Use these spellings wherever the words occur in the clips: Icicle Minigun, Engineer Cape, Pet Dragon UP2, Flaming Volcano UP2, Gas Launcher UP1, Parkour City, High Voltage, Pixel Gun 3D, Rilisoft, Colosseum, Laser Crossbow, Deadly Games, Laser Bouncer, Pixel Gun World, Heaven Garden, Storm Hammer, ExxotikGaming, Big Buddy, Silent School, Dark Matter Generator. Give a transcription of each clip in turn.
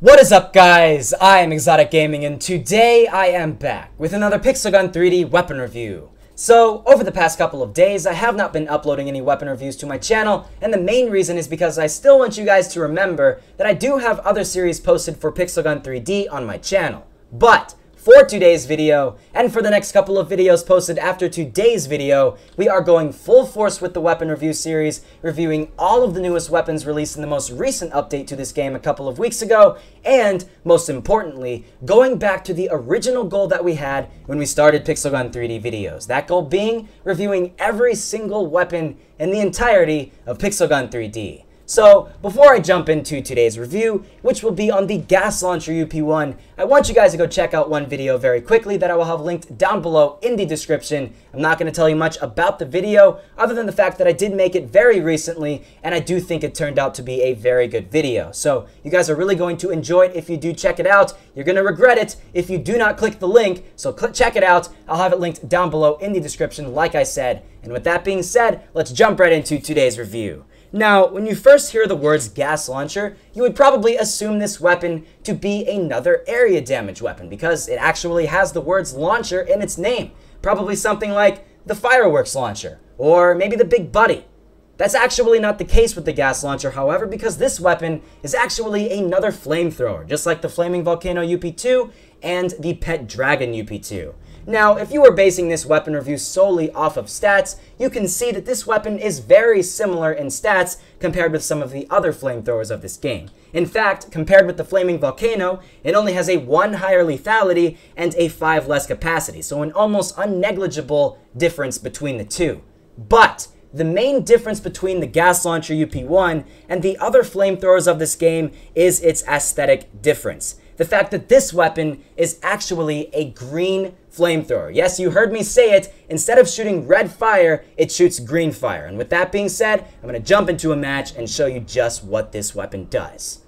What is up, guys? I am ExxotikGaming, and today I am back with another Pixel Gun 3D weapon review. So, over the past couple of days, I have not been uploading any weapon reviews to my channel, and the main reason is because I still want you guys to remember that I do have other series posted for Pixel Gun 3D on my channel. But for today's video, and for the next couple of videos posted after today's video, we are going full force with the weapon review series, reviewing all of the newest weapons released in the most recent update to this game a couple of weeks ago, and, most importantly, going back to the original goal that we had when we started Pixel Gun 3D videos. That goal being reviewing every single weapon in the entirety of Pixel Gun 3D. So, before I jump into today's review, which will be on the Gas Launcher UP1, I want you guys to go check out one video very quickly that I will have linked down below in the description. I'm not going to tell you much about the video, other than the fact that I did make it very recently, and I do think it turned out to be a very good video. So, you guys are really going to enjoy it if you do check it out. You're going to regret it if you do not click the link, so check it out. I'll have it linked down below in the description, like I said. And with that being said, let's jump right into today's review. Now, when you first hear the words gas launcher, you would probably assume this weapon to be another area damage weapon because it actually has the words launcher in its name. Probably something like the fireworks launcher or maybe the Big Buddy. That's actually not the case with the gas launcher, however, because this weapon is actually another flamethrower, just like the Flaming Volcano UP2 and the Pet Dragon UP2. Now, if you were basing this weapon review solely off of stats, you can see that this weapon is very similar in stats compared with some of the other flamethrowers of this game. In fact, compared with the Flaming Volcano, it only has a 1 higher lethality and a 5 less capacity, so an almost unnegligible difference between the two. But the main difference between the Gas Launcher UP1 and the other flamethrowers of this game is its aesthetic difference. The fact that this weapon is actually a green flamethrower. Yes, you heard me say it. Instead of shooting red fire, it shoots green fire. And with that being said, I'm going to jump into a match and show you just what this weapon does.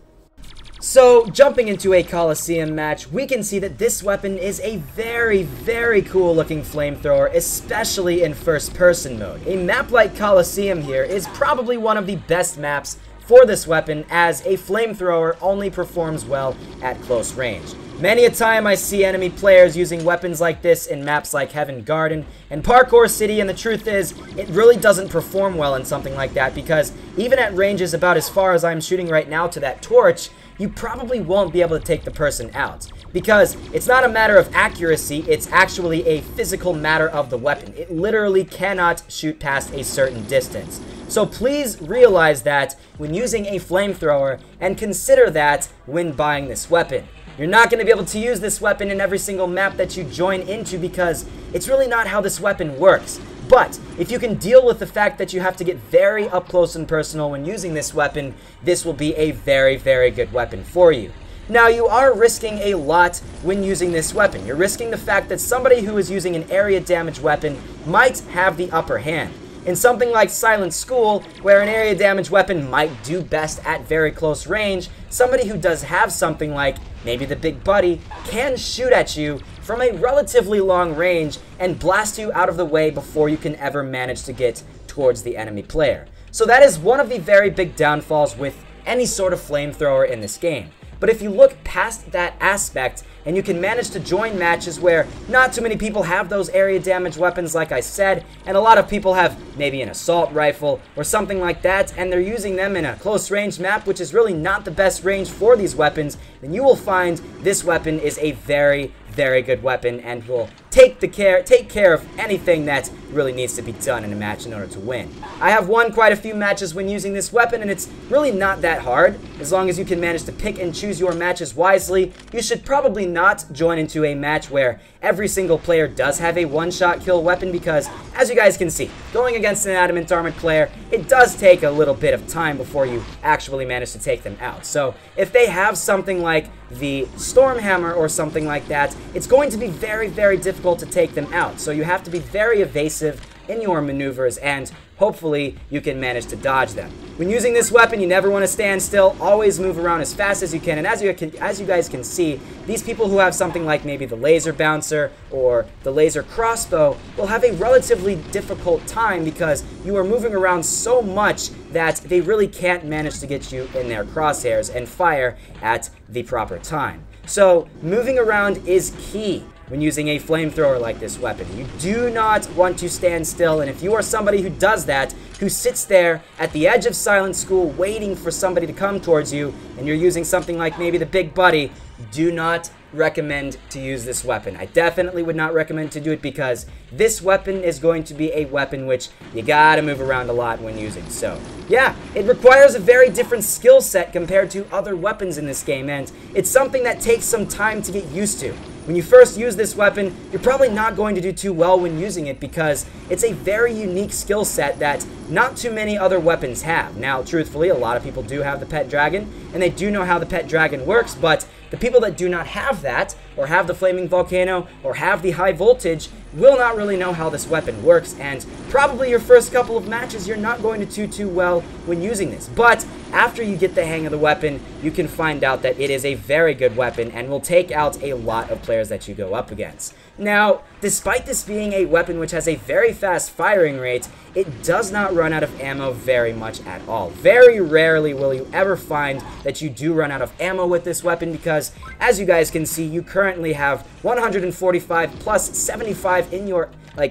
So, jumping into a Colosseum match, we can see that this weapon is a very, very cool looking flamethrower, especially in first person mode. A map like Colosseum here is probably one of the best maps for this weapon, as a flamethrower only performs well at close range. Many a time I see enemy players using weapons like this in maps like Heaven Garden and Parkour City, and the truth is, it really doesn't perform well in something like that, because even at ranges about as far as I'm shooting right now to that torch, you probably won't be able to take the person out. Because it's not a matter of accuracy, it's actually a physical matter of the weapon. It literally cannot shoot past a certain distance. So please realize that when using a flamethrower, and consider that when buying this weapon. You're not going to be able to use this weapon in every single map that you join into because it's really not how this weapon works. But if you can deal with the fact that you have to get very up close and personal when using this weapon, this will be a very, very good weapon for you. Now, you are risking a lot when using this weapon. You're risking the fact that somebody who is using an area damage weapon might have the upper hand. In something like Silent School, where an area damage weapon might do best at very close range, somebody who does have something like maybe the Big Buddy can shoot at you from a relatively long range and blast you out of the way before you can ever manage to get towards the enemy player. So that is one of the very big downfalls with any sort of flamethrower in this game. But if you look past that aspect, and you can manage to join matches where not too many people have those area damage weapons like I said, and a lot of people have maybe an assault rifle or something like that, and they're using them in a close range map, which is really not the best range for these weapons, then you will find this weapon is a very, very good weapon and will take care of anything that really needs to be done in a match in order to win. I have won quite a few matches when using this weapon, and it's really not that hard. As long as you can manage to pick and choose your matches wisely, you should probably not join into a match where every single player does have a one-shot kill weapon because, as you guys can see, going against an adamant armored player, it does take a little bit of time before you actually manage to take them out. So, if they have something like the Storm Hammer or something like that, it's going to be very, very difficult to take them out. So you have to be very evasive in your maneuvers and hopefully you can manage to dodge them. When using this weapon, you never want to stand still. Always move around as fast as you can. And as you guys can see, these people who have something like maybe the Laser Bouncer or the Laser Crossbow will have a relatively difficult time because you are moving around so much that they really can't manage to get you in their crosshairs and fire at the proper time. So moving around is key when using a flamethrower like this weapon. You do not want to stand still, and if you are somebody who does that, who sits there at the edge of Silent School waiting for somebody to come towards you, and you're using something like maybe the Big Buddy, do not recommend to use this weapon. I definitely would not recommend to do it because this weapon is going to be a weapon which you gotta move around a lot when using. So yeah, it requires a very different skill set compared to other weapons in this game, and it's something that takes some time to get used to. When you first use this weapon, you're probably not going to do too well when using it because it's a very unique skill set that not too many other weapons have. Now, truthfully, a lot of people do have the Pet Dragon, and they do know how the Pet Dragon works, but the people that do not have that, or have the Flaming Volcano, or have the High Voltage, will not really know how this weapon works, and probably your first couple of matches you're not going to do too well when using this. But after you get the hang of the weapon, you can find out that it is a very good weapon and will take out a lot of players that you go up against. Now, despite this being a weapon which has a very fast firing rate, it does not run out of ammo very much at all. Very rarely will you ever find that you do run out of ammo with this weapon because, as you guys can see, you currently have 145 plus 75 in your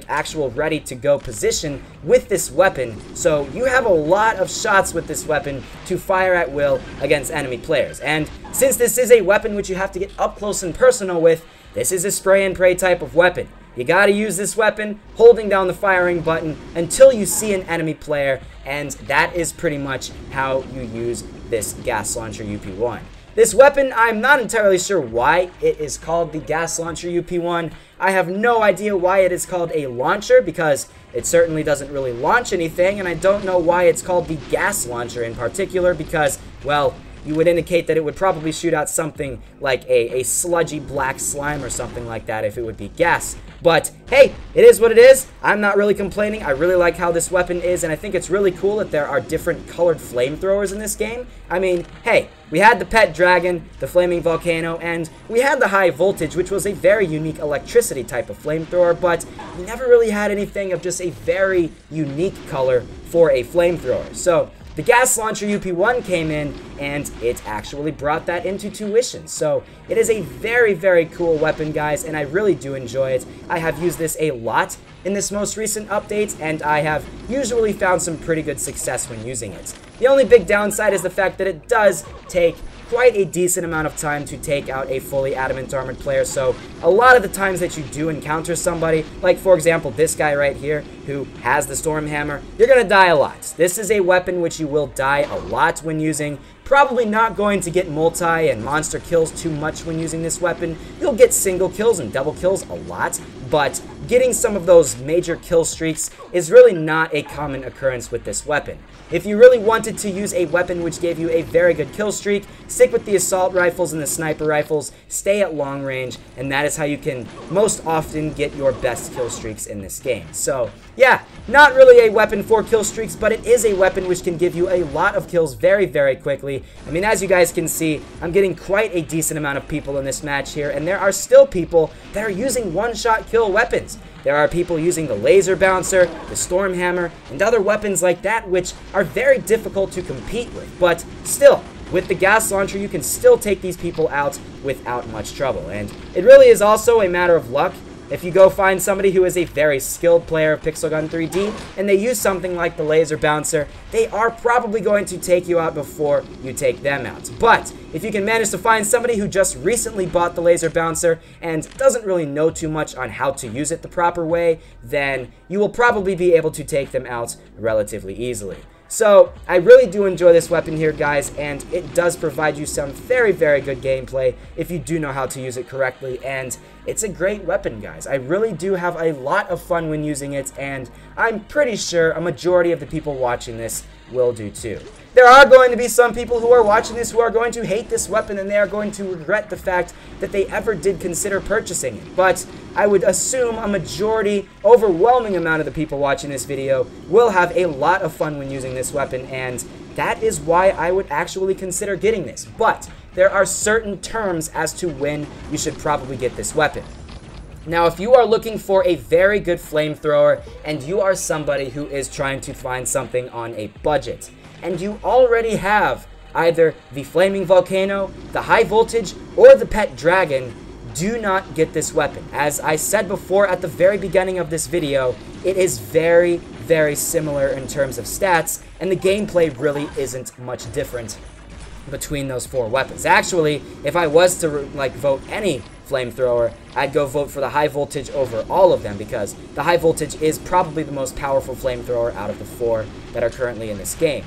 actual ready to go position with this weapon, so you have a lot of shots with this weapon to fire at will against enemy players. And since this is a weapon which you have to get up close and personal with, this is a spray and pray type of weapon. You gotta use this weapon holding down the firing button until you see an enemy player, and that is pretty much how you use this Gas Launcher UP1. This weapon, I'm not entirely sure why it is called the Gas Launcher UP1. I have no idea why it is called a launcher because it certainly doesn't really launch anything, and I don't know why it's called the Gas Launcher in particular because, well, you would indicate that it would probably shoot out something like a sludgy black slime or something like that if it would be gas. But hey, it is what it is. I'm not really complaining. I really like how this weapon is, and I think it's really cool that there are different colored flamethrowers in this game. I mean, hey, we had the Pet Dragon, the Flaming Volcano, and we had the High Voltage, which was a very unique electricity type of flamethrower, but we never really had anything of just a very unique color for a flamethrower. So the Gas Launcher UP1 came in, and it actually brought that into fruition. So it is a very, very cool weapon, guys, and I really do enjoy it. I have used this a lot in this most recent update, and I have usually found some pretty good success when using it. The only big downside is the fact that it does take quite a decent amount of time to take out a fully adamant armored player, so a lot of the times that you do encounter somebody, like for example this guy right here who has the Storm Hammer, you're gonna die a lot. This is a weapon which you will die a lot when using. Probably not going to get multi and monster kills too much when using this weapon. You'll get single kills and double kills a lot, but getting some of those major kill streaks is really not a common occurrence with this weapon. If you really wanted to use a weapon which gave you a very good kill streak, stick with the assault rifles and the sniper rifles, stay at long range, and that is how you can most often get your best kill streaks in this game. So yeah, not really a weapon for kill streaks, but it is a weapon which can give you a lot of kills very, very quickly. I mean, as you guys can see, I'm getting quite a decent amount of people in this match here, and there are still people that are using one-shot kill weapons. There are people using the Laser Bouncer, the Storm Hammer, and other weapons like that which are very difficult to compete with, but still, with the Gas Launcher, you can still take these people out without much trouble. And it really is also a matter of luck. If you go find somebody who is a very skilled player of Pixel Gun 3D and they use something like the Laser Bouncer, they are probably going to take you out before you take them out. But if you can manage to find somebody who just recently bought the Laser Bouncer and doesn't really know too much on how to use it the proper way, then you will probably be able to take them out relatively easily. So I really do enjoy this weapon here, guys, and it does provide you some very, very good gameplay if you do know how to use it correctly, and it's a great weapon, guys. I really do have a lot of fun when using it, and I'm pretty sure a majority of the people watching this will do too. There are going to be some people who are watching this who are going to hate this weapon, and they are going to regret the fact that they ever did consider purchasing it. But I would assume a majority, overwhelming amount of the people watching this video will have a lot of fun when using this weapon, and that is why I would actually consider getting this. But there are certain terms as to when you should probably get this weapon. Now, if you are looking for a very good flamethrower and you are somebody who is trying to find something on a budget, and you already have either the Flaming Volcano, the High Voltage, or the Pet Dragon, do not get this weapon. As I said before at the very beginning of this video, it is very, very similar in terms of stats, and the gameplay really isn't much different between those four weapons. Actually, if I was to like vote any flamethrower, I'd go vote for the High Voltage over all of them, because the High Voltage is probably the most powerful flamethrower out of the four that are currently in this game.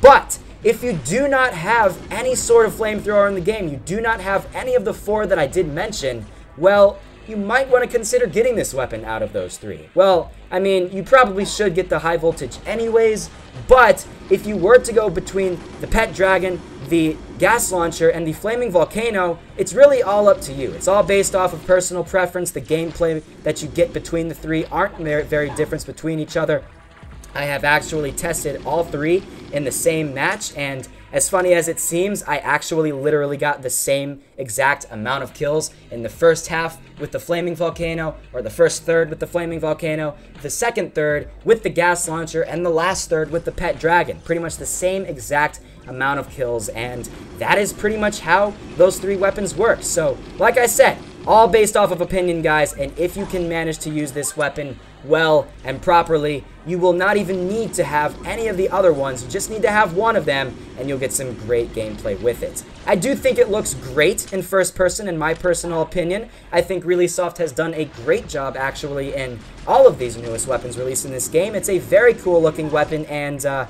But if you do not have any sort of flamethrower in the game, you do not have any of the four that I did mention, well, you might want to consider getting this weapon out of those three. Well, I mean, you probably should get the High Voltage anyways, but if you were to go between the Pet Dragon, the Gas Launcher, and the Flaming Volcano, it's really all up to you. It's all based off of personal preference. The gameplay that you get between the three aren't very different between each other. I have actually tested all three in the same match, and as funny as it seems, I actually literally got the same exact amount of kills in the first half with the Flaming Volcano, or the first third with the Flaming Volcano, the second third with the Gas Launcher, and the last third with the Pet Dragon. Pretty much the same exact amount of kills, and that is pretty much how those three weapons work. So, like I said, all based off of opinion, guys, and if you can manage to use this weapon well and properly, you will not even need to have any of the other ones. You just need to have one of them, and you'll get some great gameplay with it. I do think it looks great in first person, in my personal opinion. I think Rilisoft has done a great job, actually, in all of these newest weapons released in this game. It's a very cool-looking weapon, and I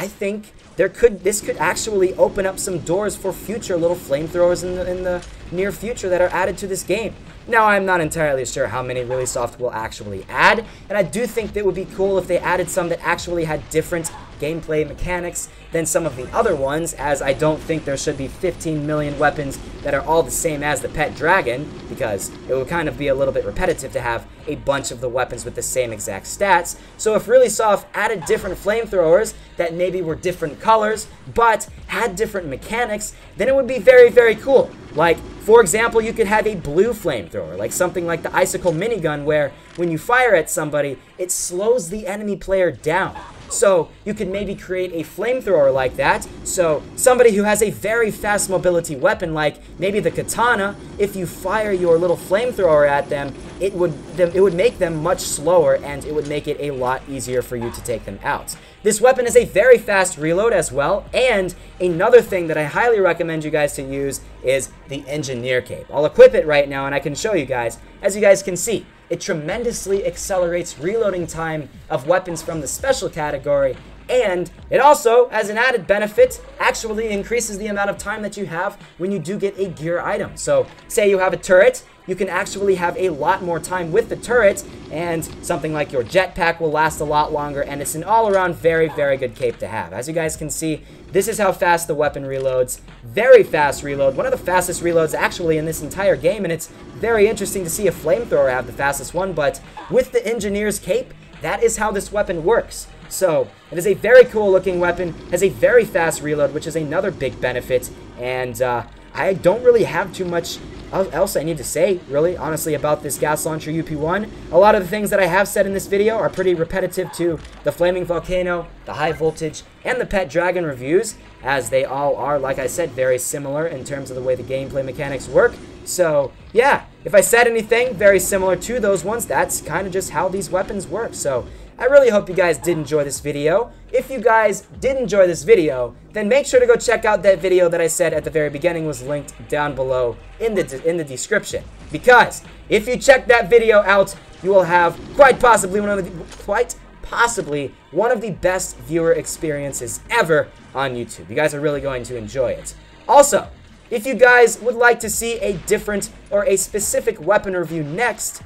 think this could actually open up some doors for future little flamethrowers in the near future that are added to this game. Now, I'm not entirely sure how many Rilisoft will actually add, and I do think that it would be cool if they added some that actually had different gameplay mechanics than some of the other ones, as I don't think there should be 15 million weapons that are all the same as the Pet Dragon, because it would kind of be a little bit repetitive to have a bunch of the weapons with the same exact stats. So if Rilisoft added different flamethrowers that maybe were different colors but had different mechanics, then it would be very, very cool. Like, for example, you could have a blue flamethrower, like something like the Icicle Minigun, where when you fire at somebody, it slows the enemy player down. So you could maybe create a flamethrower like that. So somebody who has a very fast mobility weapon, like maybe the katana, if you fire your little flamethrower at them, it would make them much slower, and it would make it a lot easier for you to take them out. This weapon has a very fast reload as well, and another thing that I highly recommend you guys to use is the Engineer Cape. I'll equip it right now and I can show you guys. As you guys can see, it tremendously accelerates reloading time of weapons from the special category, and it also, as an added benefit, actually increases the amount of time that you have when you do get a gear item. So, say you have a turret, you can actually have a lot more time with the turret, and something like your jetpack will last a lot longer, and it's an all-around very, very good cape to have. As you guys can see, this is how fast the weapon reloads. Very fast reload, one of the fastest reloads actually in this entire game, and it's very interesting to see a flamethrower have the fastest one, but with the Engineer's Cape, that is how this weapon works. So, it is a very cool looking weapon, has a very fast reload, which is another big benefit, and I don't really have too much else I need to say, really, honestly, about this Gas Launcher UP1. A lot of the things that I have said in this video are pretty repetitive to the Flaming Volcano, the High Voltage, and the Pet Dragon reviews, as they all are, like I said, very similar in terms of the way the gameplay mechanics work. So, yeah, if I said anything very similar to those ones, that's kind of just how these weapons work. So, I really hope you guys did enjoy this video. If you guys did enjoy this video, then make sure to go check out that video that I said at the very beginning was linked down below in the description. Because if you check that video out, you will have quite possibly one of the best viewer experiences ever on YouTube. You guys are really going to enjoy it. Also, if you guys would like to see a different or a specific weapon review next,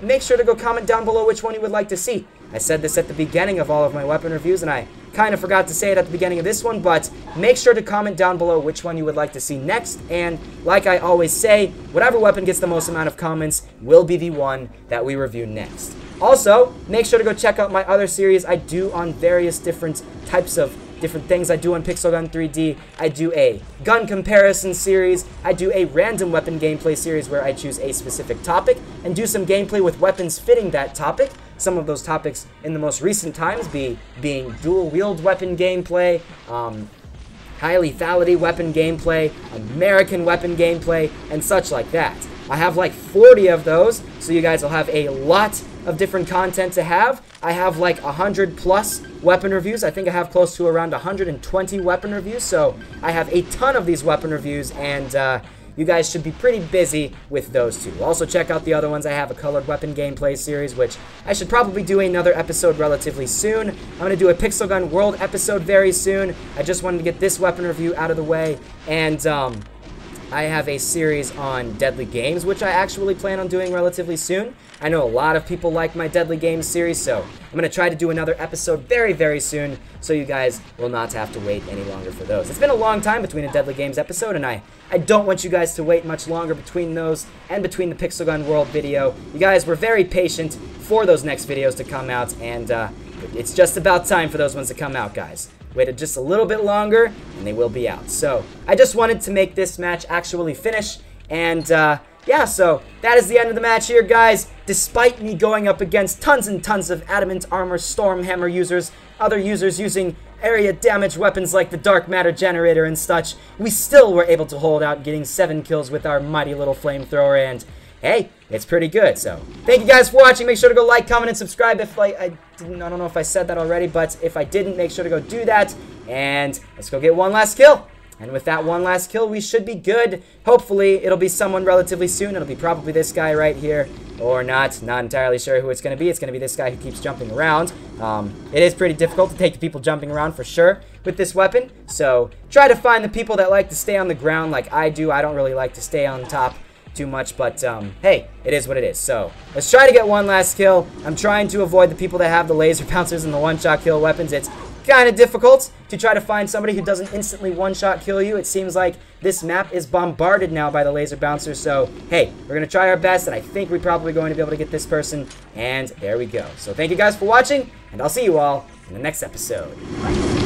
make sure to go comment down below which one you would like to see. I said this at the beginning of all of my weapon reviews, and I Kind of forgot to say it at the beginning of this one, but make sure to comment down below which one you would like to see next. And like I always say, whatever weapon gets the most amount of comments will be the one that we review next. Also, make sure to go check out my other series I do on various different types of different things I do on Pixel Gun 3D. I do a gun comparison series, I do a random weapon gameplay series where I choose a specific topic and do some gameplay with weapons fitting that topic. Some of those topics in the most recent times being dual wield weapon gameplay, high lethality weapon gameplay, American weapon gameplay, and such like that. I have like 40 of those, so you guys will have a lot of different content to have. I have like 100 plus weapon reviews. I think I have close to around 120 weapon reviews, so I have a ton of these weapon reviews, and you guys should be pretty busy with those two. Also check out the other ones. I have a colored weapon gameplay series, which I should probably do another episode relatively soon. I'm going to do a Pixel Gun World episode very soon. I just wanted to get this weapon review out of the way, and I have a series on Deadly Games, which I actually plan on doing relatively soon. I know a lot of people like my Deadly Games series, so I'm going to try to do another episode very, very soon, so you guys will not have to wait any longer for those. It's been a long time between a Deadly Games episode, and I don't want you guys to wait much longer between those and between the Pixel Gun World video. You guys were very patient for those next videos to come out, and it's just about time for those ones to come out, guys. Waited just a little bit longer, and they will be out. So, I just wanted to make this match actually finish, and yeah, so that is the end of the match here, guys. Despite me going up against tons and tons of Adamant Armor Storm Hammer users, other users using area damage weapons like the Dark Matter Generator and such, we still were able to hold out, getting 7 kills with our mighty little flamethrower, and hey, it's pretty good. So, thank you guys for watching. Make sure to go like, comment, and subscribe if I don't know if I said that already, but if I didn't, make sure to go do that. And let's go get one last kill. And with that one last kill, we should be good. Hopefully, it'll be someone relatively soon. It'll be probably this guy right here, or not. Not entirely sure who it's going to be. It's going to be this guy who keeps jumping around. It is pretty difficult to take the people jumping around for sure with this weapon. So, try to find the people that like to stay on the ground like I do. I don't really like to stay on top too much, but hey, it is what it is. So let's try to get one last kill. I'm trying to avoid the people that have the laser bouncers and the one-shot kill weapons. It's kind of difficult to try to find somebody who doesn't instantly one-shot kill you. It seems like this map is bombarded now by the laser bouncer, so hey, we're gonna try our best, and I think we're probably going to be able to get this person, and there we go. So thank you guys for watching, and I'll see you all in the next episode.